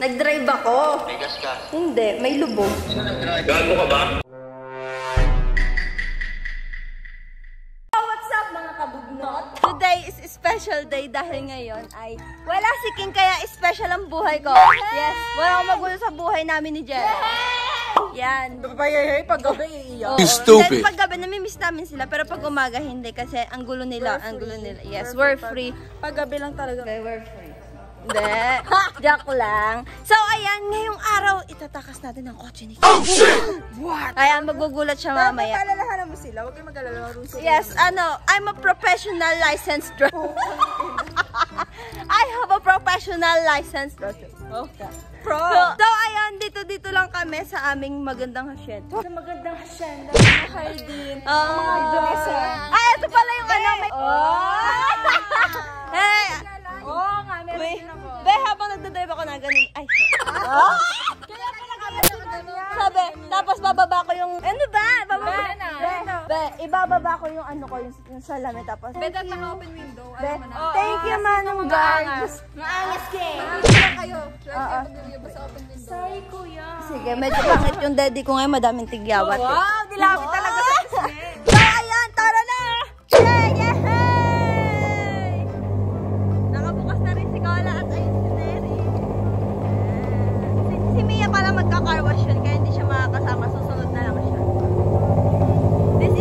Nag-drive ako. May gas ka? Hindi, may lubog. Sino nag-drive? Gago ka ba? What's up mga kabugnot? Today is special day dahil ngayon ay wala si King kaya special ang buhay ko. Yes, wala akong magulo sa buhay namin ni Jelai. Yan. Pag-gabi, iiyak. Stupid. Pag-gabi, namimiss namin sila. Pero pag umaga, hindi. Kasi ang gulo nila. Ang gulo nila. Yes, we're free. Pag-gabi lang talaga. We're free. Hindi. Joke lang. So, ayan. Ngayong araw, itatakas natin ang kotse ni King. Oh, shit! What? Ayan, magugulat siya mamaya. Dapat alalahanan mo sila. Huwag kayo mag-alala. Yes, ano. I'm a professional licensed driver. I have a professional license. Okay. Pro. So, ayun, dito lang kami sa aming magandang hacienda. Sa magandang hacienda. Mahal din. Ay, ito pala yung ano. Oo nga, meron din ako. Be, habang nagdadrive ako na ganun. Ay. Kaya pala kami sa ganun. Sabi, tapos bababa ko yung, ano ba? Ibababa ko yung ano ko, yung salamin tapos. Bet at naka-open window, alam mo na. Thank you, manong guards. Maangas kayo. Maangas na kayo. Sorry, kuya. Sige, medyo pangit yung daddy ko ngayon, madaming tigyawat. Wow, dilawit talaga sa kismet. So, ayan, tara na! Yay! Yay! Nakabukas na rin si Kola at ayun si Nerissa. Si Mia pala magka-carwash yun, kaya hindi siya makakasama. Susunod na lang siya.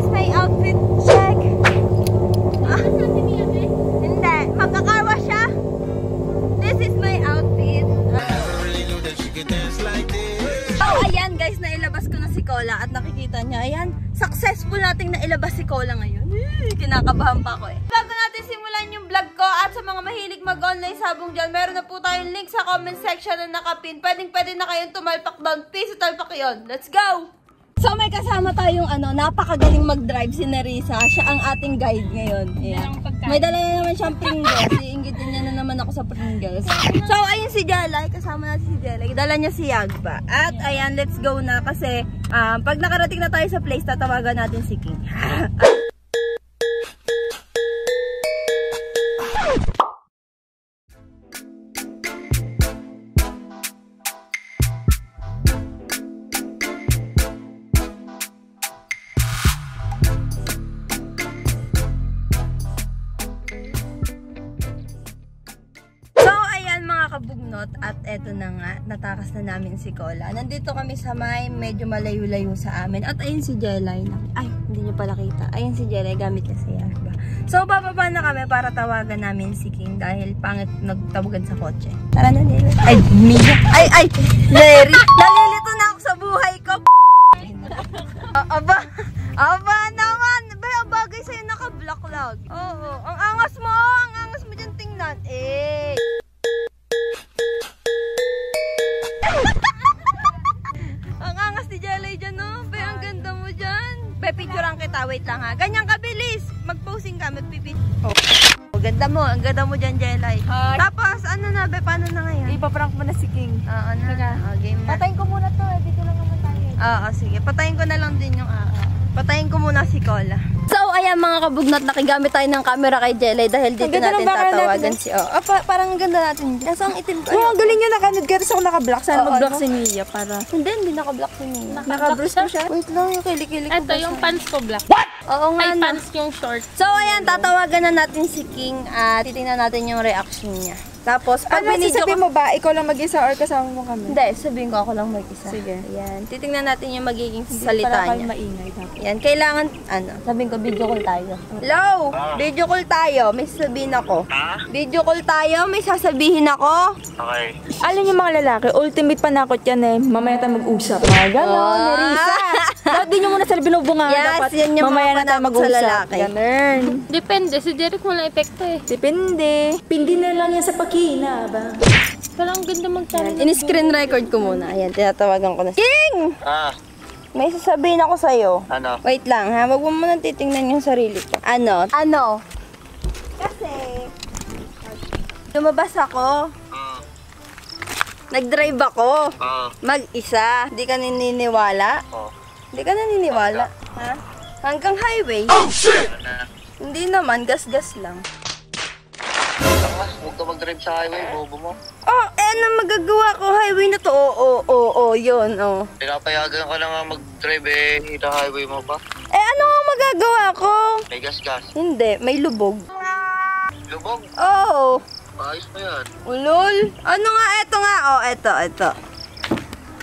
My outfit check. Ah, saan si Mia eh? Hindi, magkakarwa siya. This is my outfit. So, ayan guys, nailabas ko na si Kola at nakikita niya, ayan, successful nating nailabas si Kola ngayon. Kinakabahan pa ako eh. Bago natin simulan yung vlog ko at sa mga mahilig mag-online sabong dyan, meron na po tayong link sa comment section na nakapin. Pwedeng na kayong tumalpak down. Peace, talpak yun. Let's go! So may kasama tayong ano, napakagaling mag-drive si Nerissa. Siya ang ating guide ngayon. Yeah. May dala na naman siyang Pringles. Iingitin niya na naman ako sa Pringles. So ayun si Jelai, kasama natin si Jelai. Dala niya si Yagba. At ayan, let's go na kasi pag nakarating na tayo sa place, tatawagan natin si King. At eto na nga, natakas na namin si Kola. Nandito kami sa may medyo malayo-layo sa amin. At ayun si Jelai. Ay, hindi nyo pala kita. Ayun si Jelai, gamit niya si Yagba. So, bababa na kami para tawagan namin si King dahil pangit nagtawagan sa kotse. Tara na, Nelly. Ay, Mia. Ay, Mary. Nalilito na ako sa buhay ko. Aba naman. Bagay sa'yo, naka-block lag. Oo, ang angas mo dyan tingnan. Eh. Picturean kita, wait lang ha. Ganyan kabilis. Mag-posing ka, magpipicture. Oh. Ganda mo. Ang ganda mo dyan, Jelai. Tapos, ano na, be? Paano na ngayon? Ipaprank mo na si King. Oo na. Game na. Patayin ko muna to. Dito lang naman tayo. Oo, sige. Patayin ko na lang din yung ako. Patayin ko muna si Kola. So, ayan mga kabugnot, nakigamit tayo ng camera kay Jelai dahil dito natin tatawagan si parang ganda natin. Kaso ang itim ko. Wow, galing yun. Nakanood ka. Tapos ako nakablock. Sana mag-block si Mia para. Hindi nakablock si Mia. Nakablock ko siya. Wait lang, yung kilik-kilik ko. Ito, yung pants ko black. What? Oo nga. May pants yung short. So, ayan, tatawagan na natin si King at titingnan natin yung reaction niya. Tapos, pag sasabihin mo ba, ikaw lang mag-isa or kasama mo kami? Hindi, sabihin ko ako lang mag-isa. Sige. Ayan. Titingnan natin yung magiging salita niya. Hindi pala kayo maingay. Ayan, kailangan, ano, sabihin ko, video call tayo. Hello! Video call tayo, may sasabihin ako. Video call tayo, may sasabihin ako. Okay. Alam niyo mga lalaki, ultimate panakot yan eh. Mamaya tayo mag-usap. Gano'n, Nerissa. Dapat din nyo muna sila binubunga. Yes, yan yung mga panakot sa lalaki. Ganun. Depende, si Derek wala epekto eh. Depende. Pindi na lang yan sa pakinabang. Parang ganda magtala. In-screen record ko muna. Ayan, tinatawagan ko na. King! May sasabihin ako sa'yo. Ano? Wait lang ha, wag mo muna titingnan yung sarili ko. Ano? Ano? Kasi lumabas ako. Nag-drive ako. Mag-isa. Di ka naniniwala? Di ka naniniwala? Ha? Hanggang highway. Oh shit! Hindi naman, gas-gas lang. Huwag ka mag-drive sa highway, bobo mo. Oh, eh, anong magagawa ko? Highway totoo, oo, yun, oo. Pinapayagan ka na nga mag-drive eh, hita-highway mo pa. Eh, ano nga magagawa ko? May gas-gas. Hindi, may lubog. Lubog? Oo. Paayos pa yan. Ulol. Ano nga, eto nga, oh, eto.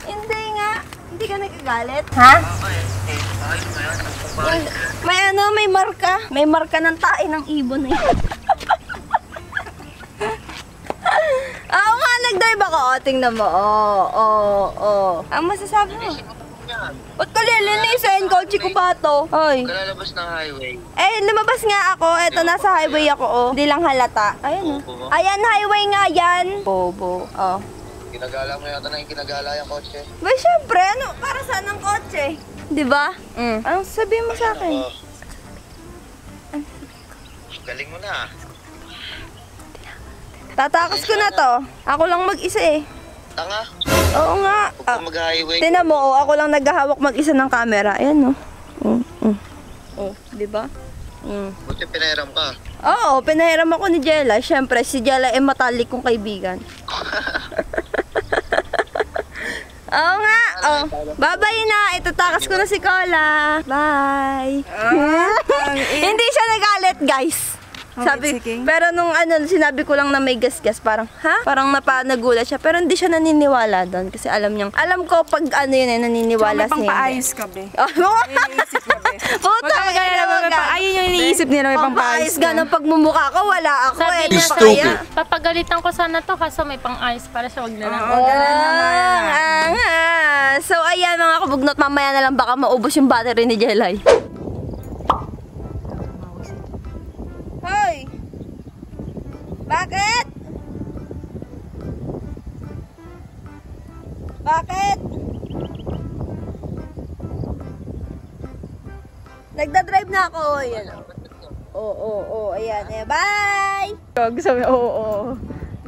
Hindi nga, hindi ka nagagalit, ha? Paayos pa yan, paayos pa yan. May ano, may marka ng tae ng ibon eh. Oo nga, nag-dive ako. O, tingnan mo. Oo. Ang masasabi mo? Ba't ko lilinisin? Kotsi ko ba ito? Ay. Kalalabas ng highway. Eh, lumabas nga ako. Eto, nasa highway ako. Oh. Hindi lang halata. Ayan. Ayan, highway nga yan. Bobo. Oh. Ginagala mo yata na yung ginagala yung kotse. Ba, syempre. Ano? Para saan ang kotse? Diba? Mm. Anong sabihin mo sa akin? Galing mo na. Tatakas ko na to. Ako lang mag-isa eh. Tanga? Oo nga. Huwag kang mag-highway. Tinan mo, oh, ako lang naghahawak mag-isa ng camera. Ayan, oh. Oh, diba? Buti pinahiram ka. Oo, pinahiram ako ni Jelai. Siyempre, si Jelai ay matalik kong kaibigan. Oo nga. Oh. Bye-bye na. Itatakas ko na si Kola. Bye. Hindi siya nagalit, guys. Sabi, pero nung ano, sinabi ko lang na may gas-gas, parang, ha? Parang napanagulat siya, pero hindi siya naniniwala doon. Kasi alam niyang, alam ko pag ano yun eh, naniniwala siya. May pampaayos ka, be. Iniisip ka, be. Puta, ayun yung iniisip nila, may pampaayos ka. Ganang pagmumukha ko, wala ako eh. Sabi niya kaya, papagalitan ko sana to, kaso may pang-ayos para siya, wag na lang. Oo, ang so, ayan mga kabugnot, mamaya na lang baka maubos yung battery ni Jelai. Hoy! Bakit? Bakit? Nagda-drive na ako. Ayan. Oo, ayan. Eh, bye! Gago sabi, oo.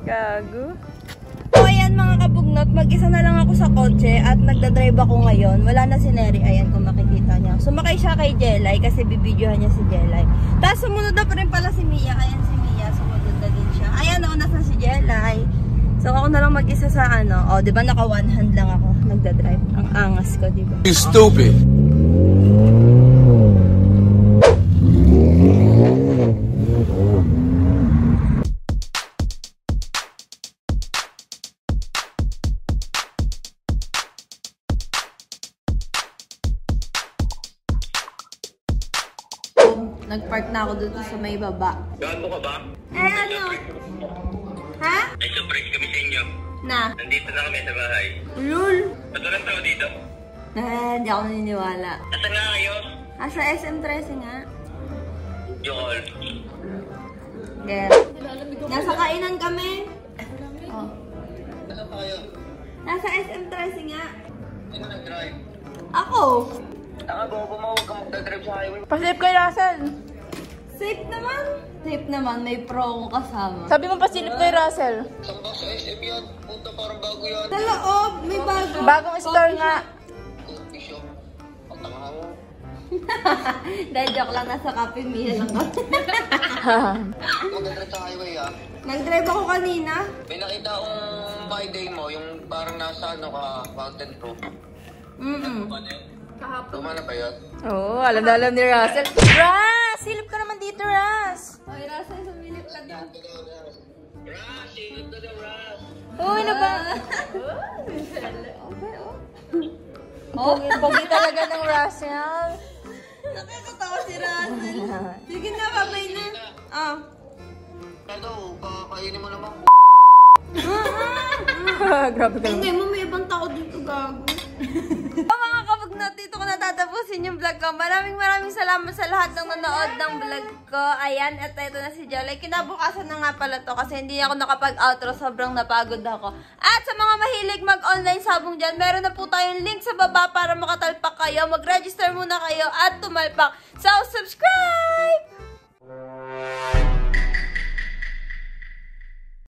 Gago. So, ayan mga kabugnot, mag-isa na lang ako sa kotse at nagda-drive ako ngayon. Wala na si Neri. Ayan, kung makikita niya. Sumakay siya kay Jelai kasi bibidyohan niya si Jelai. Tapos sumunod na pa rin pala si Mia. Ayan si Mia, sumunod na din siya. Ayan o, nasa si Jelai. So ako na lang mag-isa sa ano. O, diba naka one hand lang ako nagdadrive. Ang angas ko, diba? You're stupid! Nag-park na ako dito sa may baba. Gaano ka ba? Eh ano? Ha? May surprise kami sa inyo. Na? Nandito na kami sa bahay. Lul! Ba't walang tao dito? Hindi ako naniniwala. Asan nga kayo? Sa SM3 nga. Jol. Yeah. Nasa kainan kami. Oh. Nasa pa kayo? Nasa SM3 nga. Sino nag-drive? Ako! Taka, bobo mo, huwag kang magdadrive sa highway. Pasave kay Russell. Safe naman. Safe naman, may pro akong kasama. Sabi mo pasilip kay Russell. Saan ba sa SM yan? Punta parang bago yan. Sa loob, may bago. Bagong store nga. Coffee shop. Ang tanga mo. Dahil joke lang, nasa Cafe Mia lang ako. Magdadrive sa highway ah. Nag-drive ako kanina. May nakita akong Friday mo, yung parang nasa ano ka, Mountain Pro. Kahapon. Tuma na ba yun? Oo, alam na alam ni Russell. Russ! Silip ka naman dito, Russ! Uy, Russell, sumilip ka na. Russ! Silip ka na, Russ! Uy, na ba? Okay, oh. Pogi talaga ng Russell. Nakakatawa si Russell. Sige na, babay na. Oh. Hello, kakainin mo naman. Grabe ka. Hindi mo, may ibang tao dito, gago. Dito ko natatapusin yung vlog ko. Maraming salamat sa lahat ng nanood ng vlog ko. Ayan, at ito na si Jollie. Kinabukasan na nga pala to kasi hindi ako nakapag-outro. Sobrang napagod ako. At sa mga mahilig mag-online sabong dyan, meron na po tayong link sa baba para makatalpak kayo. Mag-register muna kayo at tumalpak. So, subscribe!